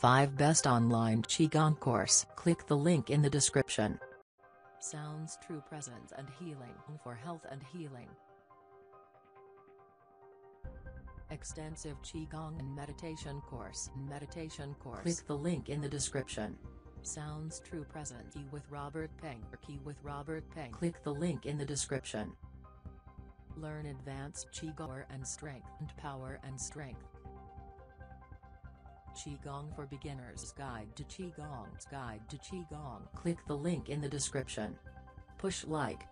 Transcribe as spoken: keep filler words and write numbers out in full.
five Best Online Qigong Course. Click the link in the description. Sounds True Presence and Healing for Health and Healing. Extensive Qigong and Meditation Course. Meditation Course. Click the link in the description. Sounds True Presence Qi with Robert Peng. Qi with Robert Peng. Click the link in the description. Learn advanced Qigong and strength and power and strength. Qigong for Beginners Guide to Qigong's Guide to Qigong. Click the link in the description. Push like.